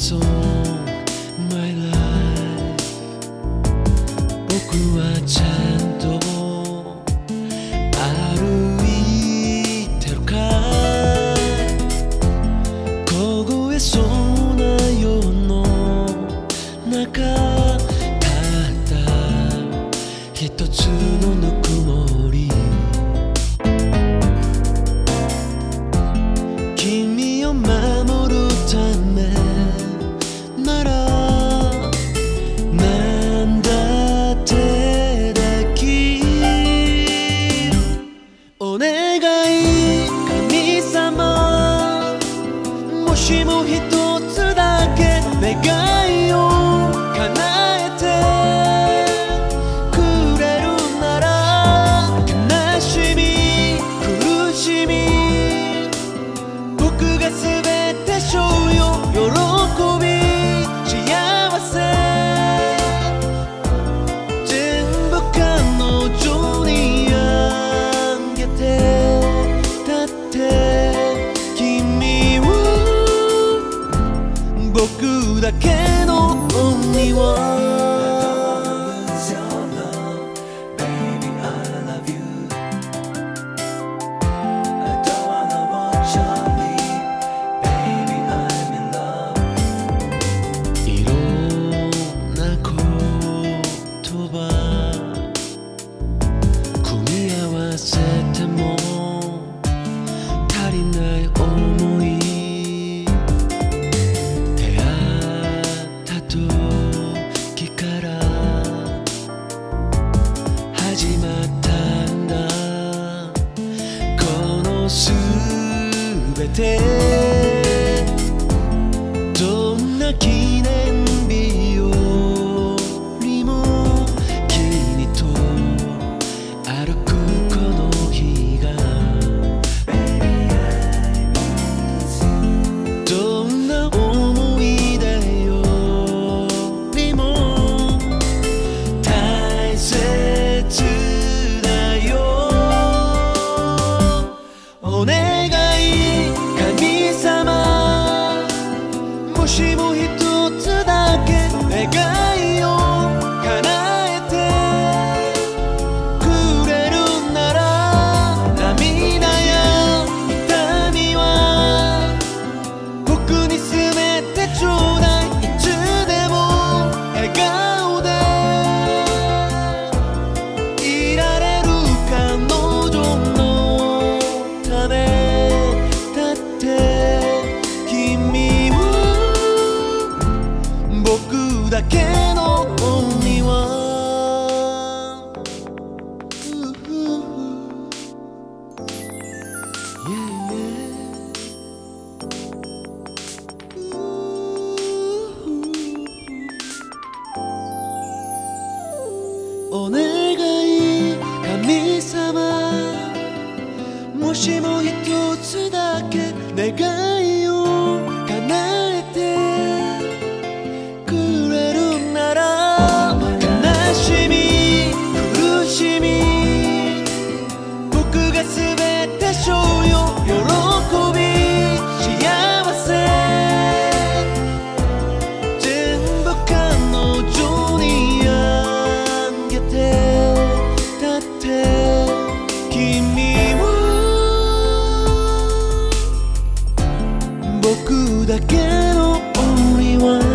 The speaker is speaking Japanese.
That's all my life. 僕はちゃんと歩いてるかい？凍えそうな夜の中、たった一つのぬくもり。君を守るため。 僕だけのonly one。 いろんな言葉組み合わせても足りない思い。 どんな記念日よりも君と歩くこの日が、どんな思い出よりも大切だよ。お願い だけのonly one。 お願い神様、もしも一つだけ願いを叶え 僕だけのonly one。